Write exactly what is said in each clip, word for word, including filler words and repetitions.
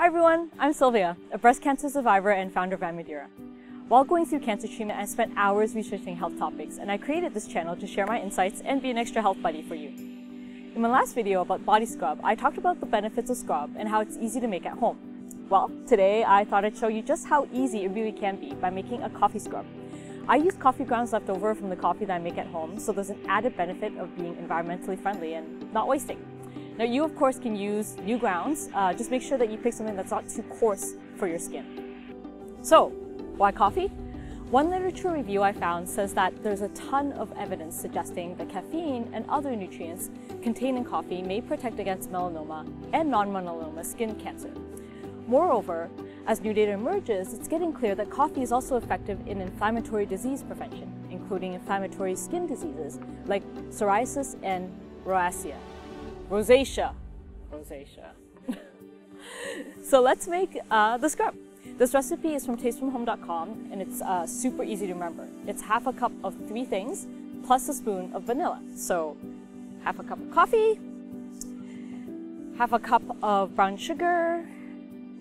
Hi everyone, I'm Sylvia, a breast cancer survivor and founder of Amidira. While going through cancer treatment, I spent hours researching health topics, and I created this channel to share my insights and be an extra health buddy for you. In my last video about body scrub, I talked about the benefits of scrub and how it's easy to make at home. Well, today I thought I'd show you just how easy it really can be by making a coffee scrub. I use coffee grounds left over from the coffee that I make at home, so there's an added benefit of being environmentally friendly and not wasting. Now you of course can use new grounds, uh, just make sure that you pick something that's not too coarse for your skin. So, why coffee? One literature review I found says that there's a ton of evidence suggesting that caffeine and other nutrients contained in coffee may protect against melanoma and non-melanoma skin cancer. Moreover, as new data emerges, it's getting clear that coffee is also effective in inflammatory disease prevention, including inflammatory skin diseases like psoriasis and rosacea. Rosacea. Rosacea. So let's make uh, the scrub. This recipe is from taste from home dot com, and it's uh, super easy to remember. It's half a cup of three things plus a spoon of vanilla. So half a cup of coffee, half a cup of brown sugar.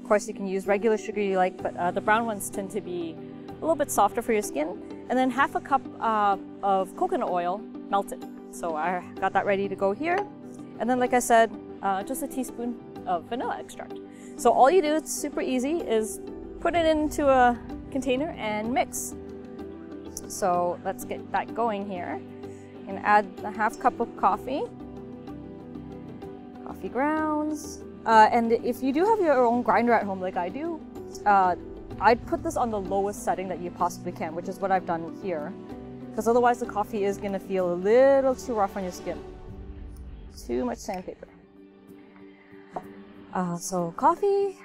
Of course, you can use regular sugar you like, but uh, the brown ones tend to be a little bit softer for your skin. And then half a cup uh, of coconut oil melted. So I got that ready to go here. And then, like I said, uh, just a teaspoon of vanilla extract. So all you do, it's super easy, is put it into a container and mix. So let's get that going here. And add a half cup of coffee, coffee grounds. Uh, and if you do have your own grinder at home like I do, uh, I'd put this on the lowest setting that you possibly can, which is what I've done here. Because otherwise the coffee is gonna feel a little too rough on your skin. Too much sandpaper. Uh, so coffee,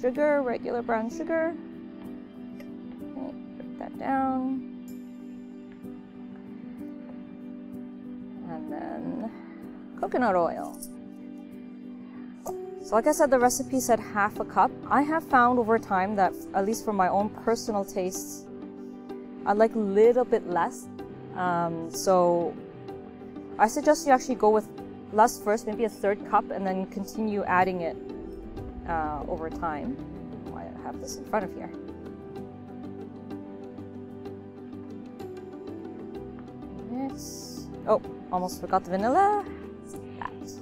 sugar, regular brown sugar. Okay, put that down. And then coconut oil. So like I said, the recipe said half a cup. I have found over time that, at least for my own personal tastes, I like a little bit less. Um, so I suggest you actually go with less first, maybe a third cup, and then continue adding it uh, over time. Oh, I have this in front of here. Yes. Oh, almost forgot the vanilla. That.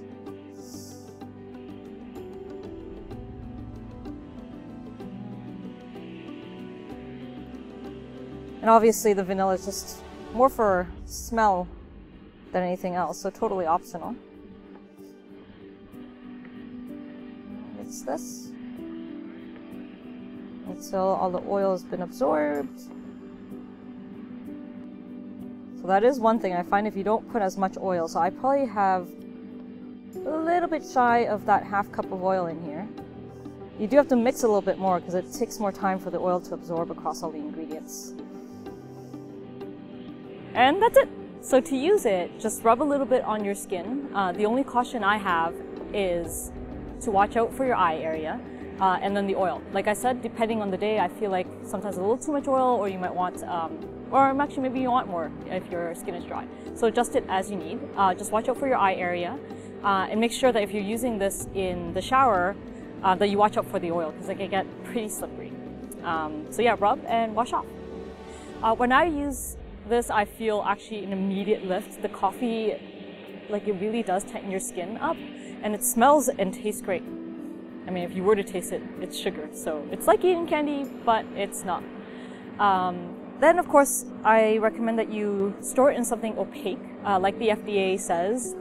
And obviously the vanilla is just more for smell than anything else, so totally optional. It's this until all the oil has been absorbed. So that is one thing I find, if you don't put as much oil, so I probably have a little bit shy of that half cup of oil in here. You do have to mix a little bit more because it takes more time for the oil to absorb across all the ingredients. And that's it. So to use it, just rub a little bit on your skin. Uh, the only caution I have is to watch out for your eye area uh, and then the oil. Like I said, depending on the day, I feel like sometimes a little too much oil, or you might want, um, or actually maybe you want more if your skin is dry. So adjust it as you need. Uh, just watch out for your eye area uh, and make sure that if you're using this in the shower, uh, that you watch out for the oil because it can get pretty slippery. Um, so yeah, rub and wash off. Uh, when I use this, I feel actually an immediate lift. The coffee, like, it really does tighten your skin up, and it smells and tastes great. I mean, if you were to taste it, it's sugar, so it's like eating candy, but it's not. Um, then of course, I recommend that you store it in something opaque. Uh, like the F D A says,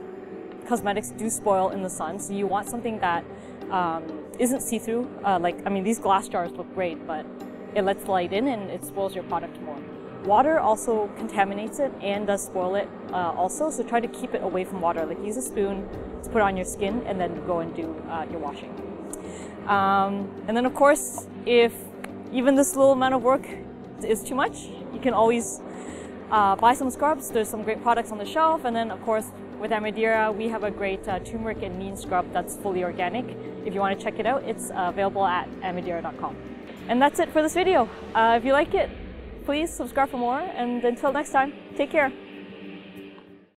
cosmetics do spoil in the sun, so you want something that um, isn't see-through. Uh, like, I mean, these glass jars look great, but it lets light in and it spoils your product more. Water also contaminates it and does spoil it uh, also, so try to keep it away from water. Like, use a spoon to put it on your skin and then go and do uh, your washing. Um, and then of course, if even this little amount of work is too much, you can always uh, buy some scrubs. There's some great products on the shelf, and then of course with Amidira we have a great uh, turmeric and neem scrub that's fully organic. If you want to check it out, it's uh, available at amidira dot com. And that's it for this video. Uh, if you like it, please subscribe for more, and until next time, take care.